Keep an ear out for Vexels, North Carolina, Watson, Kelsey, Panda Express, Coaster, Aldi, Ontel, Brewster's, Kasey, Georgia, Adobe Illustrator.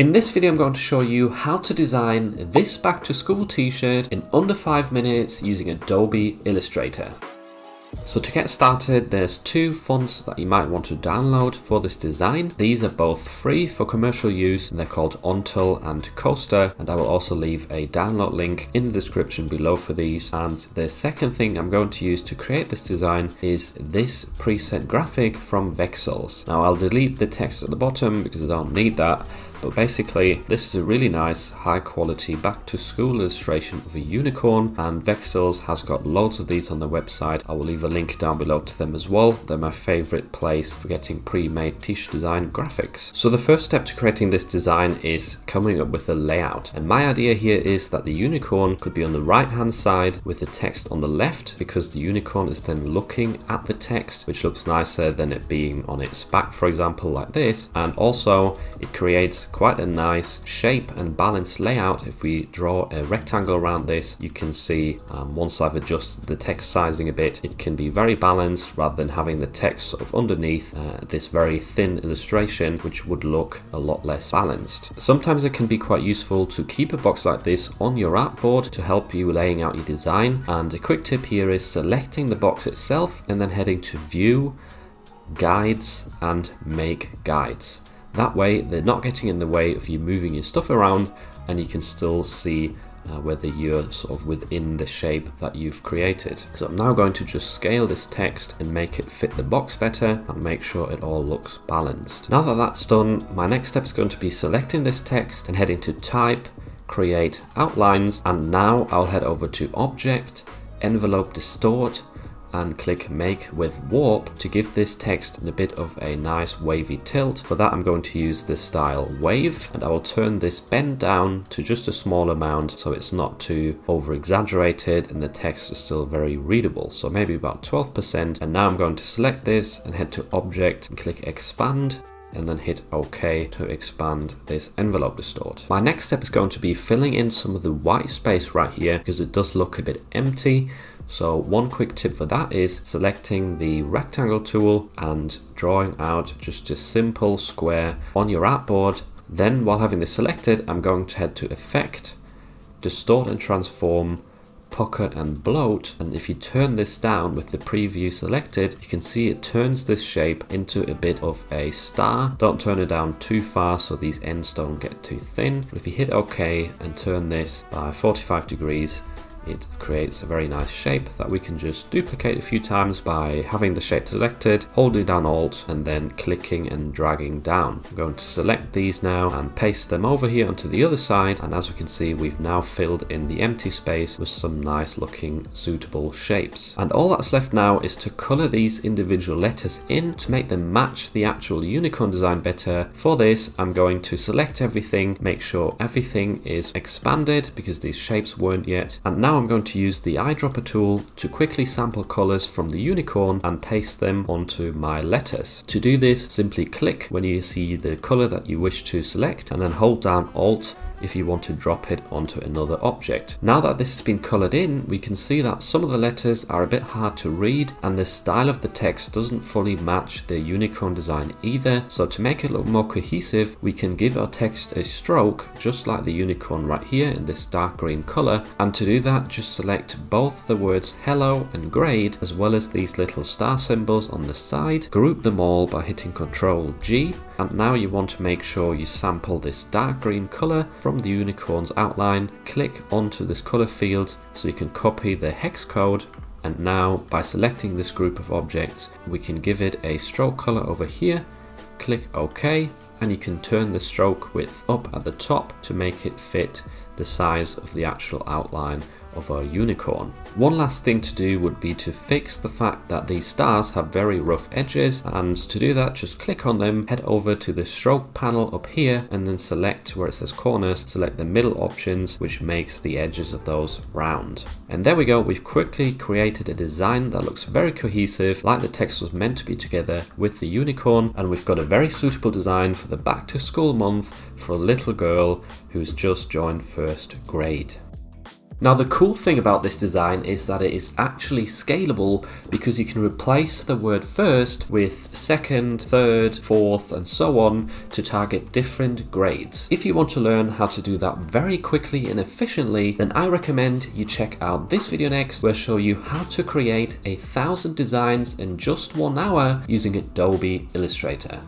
In this video, I'm going to show you how to design this back to school t-shirt in under 5 minutes using Adobe Illustrator. So to get started, there's two fonts that you might want to download for this design. These are both free for commercial use, and they're called Ontel and Coaster, and I will also leave a download link in the description below for these. And the second thing I'm going to use to create this design is this preset graphic from Vexels. Now I'll delete the text at the bottom because I don't need that. But basically, this is a really nice, high quality back to school illustration of a unicorn, and Vexels has got loads of these on their website. I will leave a link down below to them as well. They're my favorite place for getting pre-made t-shirt design graphics. So the first step to creating this design is coming up with a layout. And my idea here is that the unicorn could be on the right hand side with the text on the left, because the unicorn is then looking at the text, which looks nicer than it being on its back, for example, like this. And also it creates quite a nice shape and balanced layout. If we draw a rectangle around this, you can see once I've adjusted the text sizing a bit, it can be very balanced rather than having the text sort of underneath this very thin illustration, which would look a lot less balanced. Sometimes it can be quite useful to keep a box like this on your artboard to help you laying out your design. And a quick tip here is selecting the box itself and then heading to View, Guides and Make Guides. That way they're not getting in the way of you moving your stuff around, and you can still see whether you're sort of within the shape that you've created. So I'm now going to just scale this text and make it fit the box better and make sure it all looks balanced. Now that that's done, my next step is going to be selecting this text and heading to Type, Create Outlines, and now I'll head over to Object, Envelope Distort, and click Make with Warp to give this text a bit of a nice wavy tilt. For that, I'm going to use the style Wave, and I will turn this bend down to just a small amount so it's not too over exaggerated and the text is still very readable. So maybe about 12%. And now I'm going to select this and head to Object and click Expand, and then hit OK to expand this envelope distort. My next step is going to be filling in some of the white space right here because it does look a bit empty. So one quick tip for that is selecting the rectangle tool and drawing out just a simple square on your artboard. Then while having this selected, I'm going to head to Effect, Distort and Transform, Pucker and Bloat, and if you turn this down with the preview selected, you can see it turns this shape into a bit of a star. Don't turn it down too far so these ends don't get too thin. But if you hit OK and turn this by 45 degrees, it creates a very nice shape that we can just duplicate a few times by having the shape selected, holding down Alt, and then clicking and dragging down. I'm going to select these now and paste them over here onto the other side, and as we can see, we've now filled in the empty space with some nice looking suitable shapes. And all that's left now is to color these individual letters in to make them match the actual unicorn design better. For this, I'm going to select everything, make sure everything is expanded because these shapes weren't yet, and now I'm going to use the eyedropper tool to quickly sample colors from the unicorn and paste them onto my letters. To do this, simply click when you see the color that you wish to select and then hold down Alt if you want to drop it onto another object. Now that this has been colored in, we can see that some of the letters are a bit hard to read and the style of the text doesn't fully match the unicorn design either. So to make it look more cohesive, we can give our text a stroke just like the unicorn right here in this dark green color. And to do that, just select both the words hello and grade as well as these little star symbols on the side. Group them all by hitting Ctrl G, and now you want to make sure you sample this dark green color from the unicorn's outline. Click onto this color field so you can copy the hex code, and now by selecting this group of objects we can give it a stroke color over here. Click OK, and you can turn the stroke width up at the top to make it fit the size of the actual outline of our unicorn. One last thing to do would be to fix the fact that these stars have very rough edges, and to do that just click on them, head over to the stroke panel up here, and then select where it says corners, select the middle options, which makes the edges of those round. And there we go, we've quickly created a design that looks very cohesive, like the text was meant to be together with the unicorn, and we've got a very suitable design for the back to school month for a little girl who's just joined first grade. Now the cool thing about this design is that it is actually scalable because you can replace the word first with second, third, fourth and so on to target different grades. If you want to learn how to do that very quickly and efficiently, then I recommend you check out this video next, where I show you how to create 1,000 designs in just 1 hour using Adobe Illustrator.